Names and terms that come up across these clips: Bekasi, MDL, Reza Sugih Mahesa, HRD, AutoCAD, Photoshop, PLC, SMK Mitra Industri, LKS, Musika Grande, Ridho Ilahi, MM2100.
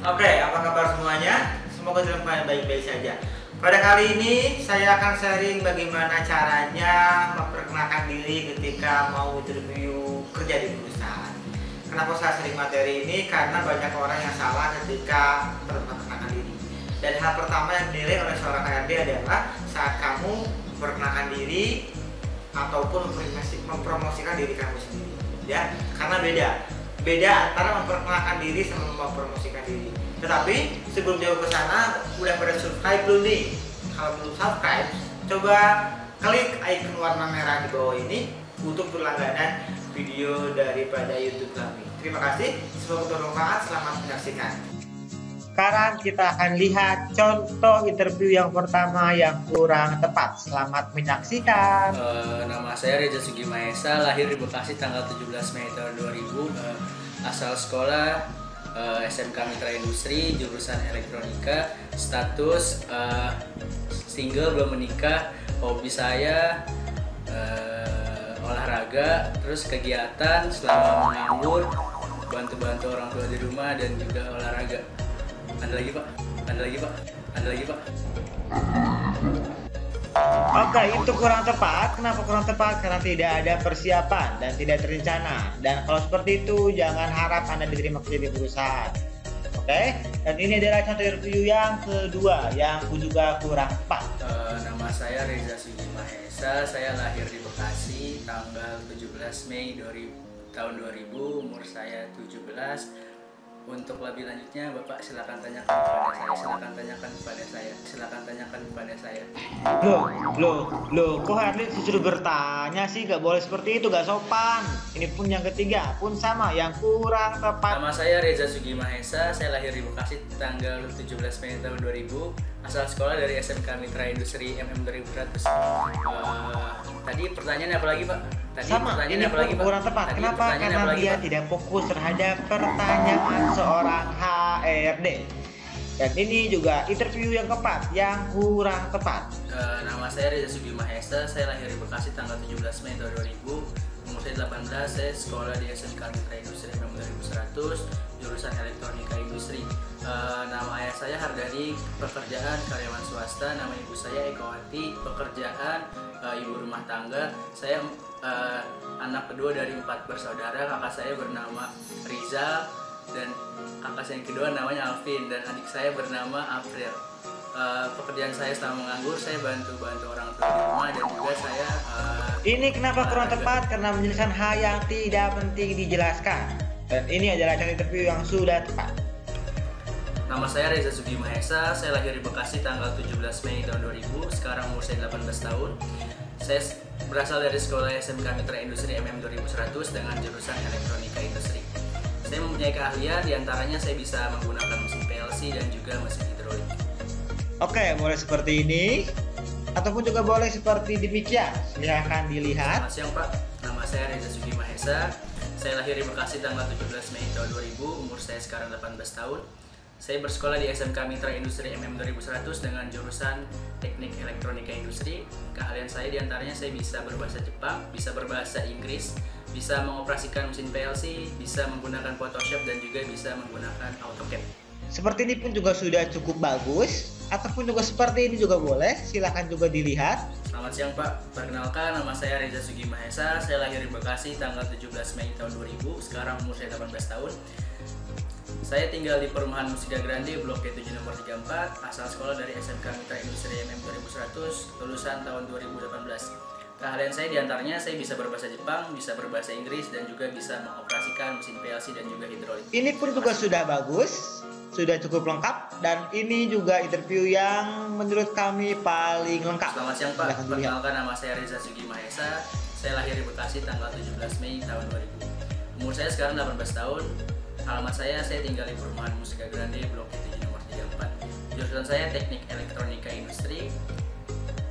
Oke, apa kabar semuanya? Semoga dalam keadaan baik-baik saja. Pada kali ini saya akan sharing bagaimana caranya memperkenalkan diri ketika mau interview kerja di perusahaan. Kenapa saya sharing materi ini? Karena banyak orang yang salah ketika memperkenalkan diri. Dan hal pertama yang dinilai oleh seorang HRD adalah saat kamu memperkenalkan diri ataupun mempromosikan diri kamu sendiri, ya. Karena beda antara memperkenalkan diri sama mempromosikan diri. Tetapi sebelum jauh ke sana, udah pada subscribe belum nih? Kalau belum subscribe, coba klik icon warna merah di bawah ini untuk berlangganan video daripada YouTube kami. Terima kasih, semoga bermanfaat, selamat menyaksikan. Sekarang kita akan lihat contoh interview yang pertama yang kurang tepat. Selamat menyaksikan. Nama saya Reza Sugih Mahesa, lahir di Bekasi tanggal 17 Mei tahun 2000, asal sekolah SMK Mitra Industri, jurusan elektronika. Status single, belum menikah. Hobi saya olahraga, terus kegiatan selama menganggur bantu-bantu orang tua di rumah dan juga olahraga. Ada lagi Pak? Ada lagi Pak? Ada lagi Pak? Oke, itu kurang tepat. Kenapa kurang tepat? Karena tidak ada persiapan dan tidak terencana. Dan kalau seperti itu, jangan harap Anda diterima kerja di perusahaan. Oke? Dan ini adalah contoh interview yang kedua, yang juga kurang tepat. Nama saya Reza Sugih Mahesa, saya lahir di Bekasi tanggal 17 Mei tahun 2000, umur saya 17. Untuk lebih lanjutnya, Bapak silakan tanyakan kepada saya. Silakan tanyakan kepada saya. Silakan tanyakan kepada saya. Loh, kok Harley disuruh bertanya sih? Gak boleh seperti itu, gak sopan. Ini pun yang ketiga, pun sama, yang kurang tepat. Nama saya Reza Sugih Mahesa, saya lahir di Bekasi tanggal 17 Mei tahun 2000, asal sekolah dari SMK Mitra Industri MM2100. Tadi pertanyaannya apa lagi, Pak? Sama, ini kurang tepat. Kenapa? Karena dia tidak fokus terhadap pertanyaan seorang HRD. Dan ini juga interview yang keempat, yang kurang tepat. Nama saya Reza Sugih Mahesa, saya lahir di Bekasi tanggal 17 Mei 2000, umur saya 18, saya sekolah di SMK Mitra Industri tahun 2100, jurusan elektronika industri. Nama ayah saya Hardani, pekerjaan karyawan swasta. Nama ibu saya Ekowati, pekerjaan ibu rumah tangga. Saya anak kedua dari 4 bersaudara. Kakak saya bernama Rizal, dan kakak saya yang kedua namanya Alvin, dan adik saya bernama April. Pekerjaan saya selama menganggur, saya bantu-bantu orang tua di rumah, dan juga saya ini kenapa kurang tepat? Karena menjelaskan hal yang tidak penting dijelaskan. Dan ini adalah cara interview yang sudah tepat. Nama saya Reza Sugih Mahesa, saya lahir di Bekasi tanggal 17 Mei tahun 2000, sekarang umur saya 18 tahun. Saya berasal dari sekolah SMK Mitra Industri MM2100 dengan jurusan elektronika industri. Saya mempunyai keahlian, diantaranya saya bisa menggunakan mesin PLC dan juga mesin hidrolik. Oke, boleh seperti ini, ataupun juga boleh seperti demikian. Silahkan dilihat. Selamat siang Pak, nama saya Reza Sugih Mahesa, saya lahir di Bekasi tanggal 17 Mei tahun 2000, umur saya sekarang 18 tahun. Saya bersekolah di SMK Mitra Industri MM2100 dengan jurusan Teknik Elektronika Industri. Keahlian saya diantaranya saya bisa berbahasa Jepang, bisa berbahasa Inggris, bisa mengoperasikan mesin PLC, bisa menggunakan Photoshop, dan juga bisa menggunakan AutoCAD. Seperti ini pun juga sudah cukup bagus, ataupun juga seperti ini juga boleh, silahkan juga dilihat. Selamat siang Pak, perkenalkan nama saya Reza Sugih Mahesa, saya lahir di Bekasi tanggal 17 Mei tahun 2000, sekarang umur saya 18 tahun. Saya tinggal di perumahan Musika Grande, blok D7 nomor 34, asal sekolah dari SMK Mitra Industri MM2100, lulusan tahun 2018. Keahlian saya diantaranya saya bisa berbahasa Jepang, bisa berbahasa Inggris, dan juga bisa mengoperasikan mesin PLC dan juga hidrolik. Ini pun juga sudah bagus, sudah cukup lengkap, dan ini juga interview yang menurut kami paling lengkap. Selamat siang Pak, perkenalkan nama saya Reza Sugih Mahesa, saya lahir di Bekasi tanggal 17 Mei tahun 2000. Umur saya sekarang 18 tahun. Alamat saya tinggal di perumahan Musika Grande, blok D7 nomor 34. Jurusan saya Teknik Elektronika Industri.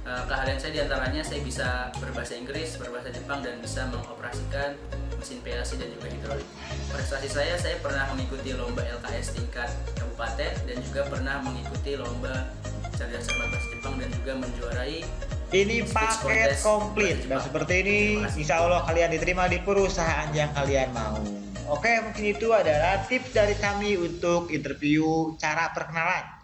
Keahlian saya diantaranya saya bisa berbahasa Inggris, berbahasa Jepang, dan bisa mengoperasikan mesin PLC dan juga hidrolik. Prestasi saya pernah mengikuti lomba LKS tingkat kabupaten, dan juga pernah mengikuti lomba cerdas cermat bahasa Jepang, dan juga menjuarai. Ini paket komplit, dan seperti ini insya Allah kalian diterima di perusahaan yang kalian mau. Oke, mungkin itu adalah tips dari kami untuk interview cara perkenalan.